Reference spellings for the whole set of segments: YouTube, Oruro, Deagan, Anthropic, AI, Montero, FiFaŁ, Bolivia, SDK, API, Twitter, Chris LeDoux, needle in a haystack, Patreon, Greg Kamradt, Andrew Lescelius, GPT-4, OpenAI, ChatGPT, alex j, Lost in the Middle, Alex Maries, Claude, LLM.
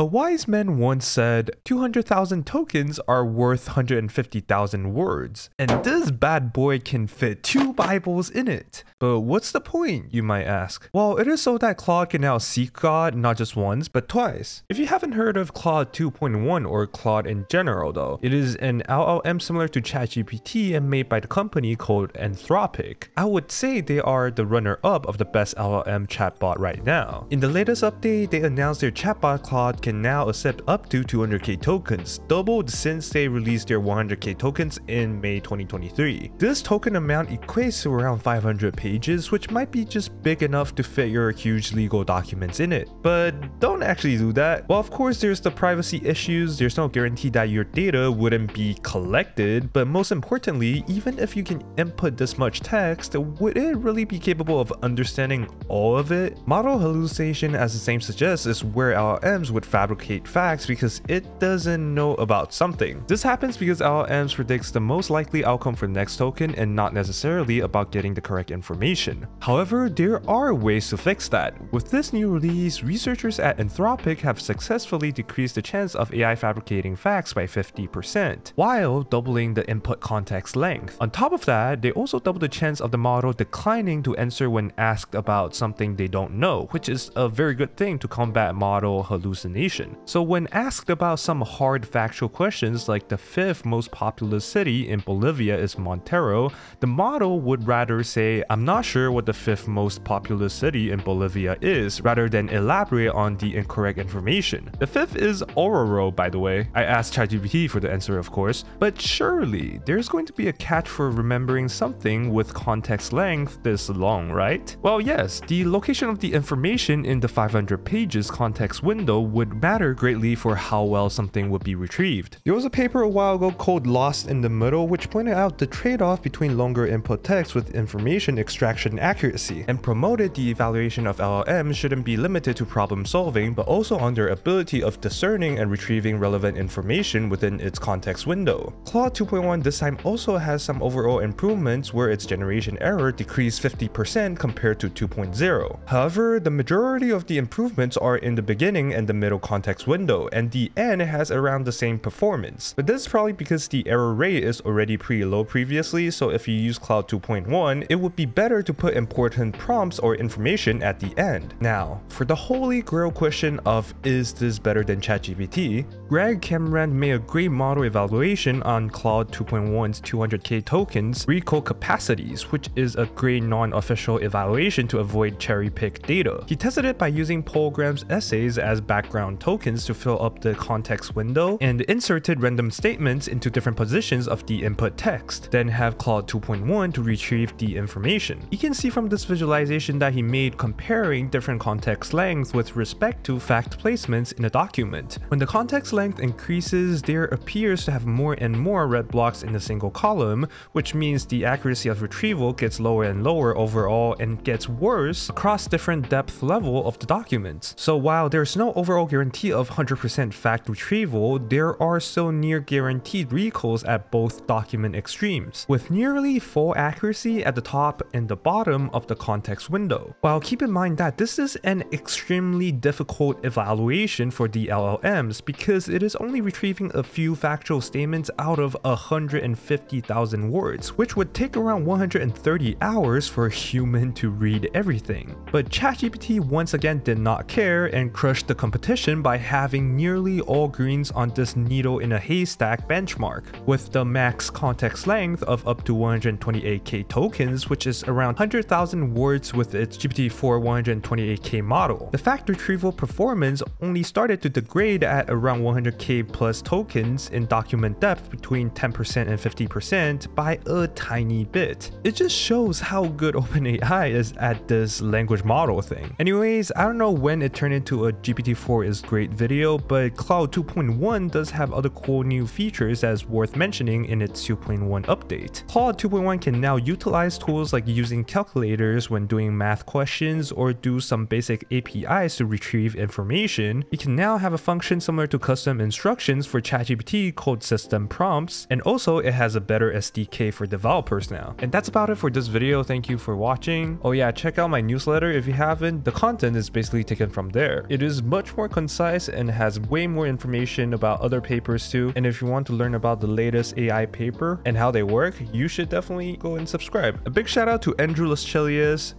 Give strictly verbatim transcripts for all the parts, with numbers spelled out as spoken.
A wise man once said, two hundred thousand tokens are worth one hundred fifty thousand words, and this bad boy can fit two Bibles in it. But what's the point, you might ask? Well, it is so that Claude can now seek God not just once, but twice. If you haven't heard of Claude two point one or Claude in general though, it is an L L M similar to ChatGPT and made by the company called Anthropic. I would say they are the runner-up of the best L L M chatbot right now. In the latest update, they announced their chatbot Claude can can now accept up to two hundred K tokens, doubled since they released their one hundred K tokens in May twenty twenty-three. This token amount equates to around five hundred pages, which might be just big enough to fit your huge legal documents in it. But don't actually do that. Well, of course, there's the privacy issues. There's no guarantee that your data wouldn't be collected, but most importantly, even if you can input this much text, would it really be capable of understanding all of it? Model hallucination, as the name suggests, is where L L Ms would fabricate facts because it doesn't know about something. This happens because L L Ms predicts the most likely outcome for next token and not necessarily about getting the correct information. However, there are ways to fix that. With this new release, researchers at Anthropic have successfully decreased the chance of A I fabricating facts by fifty percent, while doubling the input context length. On top of that, they also double the chance of the model declining to answer when asked about something they don't know, which is a very good thing to combat model hallucinations. So when asked about some hard factual questions like the fifth most populous city in Bolivia is Montero, the model would rather say, "I'm not sure what the fifth most populous city in Bolivia is," rather than elaborate on the incorrect information. The fifth is Oruro, by the way. I asked ChatGPT for the answer, of course, but surely there's going to be a catch for remembering something with context length this long, right? Well, yes, the location of the information in the five hundred pages context window would matter greatly for how well something would be retrieved. There was a paper a while ago called Lost in the Middle which pointed out the trade-off between longer input text with information extraction accuracy and promoted the evaluation of L L Ms shouldn't be limited to problem solving but also on their ability of discerning and retrieving relevant information within its context window. Claude two point one this time also has some overall improvements where its generation error decreased fifty percent compared to two point oh. However, the majority of the improvements are in the beginning and the middle context window, and the end has around the same performance. But this is probably because the error rate is already pretty low previously, so if you use Claude two point one, it would be better to put important prompts or information at the end. Now, for the holy grail question of is this better than ChatGPT, Greg Kamradt made a great model evaluation on Claude two point one's two hundred K tokens recall capacities, which is a great non-official evaluation to avoid cherry-picked data. He tested it by using Paul Graham's essays as background tokens to fill up the context window and inserted random statements into different positions of the input text, then have Claude two point one to retrieve the information. You can see from this visualization that he made comparing different context lengths with respect to fact placements in a document. When the context length increases, there appears to have more and more red blocks in a single column, which means the accuracy of retrieval gets lower and lower overall and gets worse across different depth level of the documents. So while there's no overall guarantee of one hundred percent fact retrieval, there are still near guaranteed recalls at both document extremes, with nearly full accuracy at the top and the bottom of the context window. While keep in mind that this is an extremely difficult evaluation for the L L Ms because it is only retrieving a few factual statements out of one hundred fifty thousand words, which would take around one hundred thirty hours for a human to read everything. But ChatGPT once again did not care and crushed the competition by having nearly all greens on this needle in a haystack benchmark, with the max context length of up to one hundred twenty-eight K tokens, which is around one hundred thousand words with its G P T four one hundred twenty-eight K model. The fact retrieval performance only started to degrade at around one hundred K plus tokens in document depth between ten percent and fifty percent by a tiny bit. It just shows how good OpenAI is at this language model thing. Anyways, I don't know when it turned into a G P T four is great video, but Claude two point one does have other cool new features that's worth mentioning in its two point one update. Claude two point one can now utilize tools like using calculators when doing math questions or do some basic A P Is to retrieve information. You can now have a function similar to custom instructions for ChatGPT called system prompts, and also it has a better S D K for developers now. And that's about it for this video. Thank you for watching. Oh yeah, check out my newsletter if you haven't. The content is basically taken from there. It is much more consistent concise and has way more information about other papers too. And if you want to learn about the latest A I paper and how they work, you should definitely go and subscribe. A big shout out to Andrew Lescelius,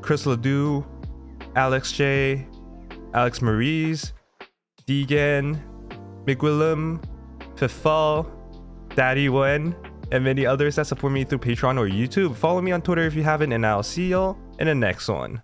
Chris LeDoux, Alex J, Alex Maries, Deegan, McWillem, Fifal, Daddy One, and many others that support me through Patreon or YouTube. Follow me on Twitter if you haven't, and I'll see y'all in the next one.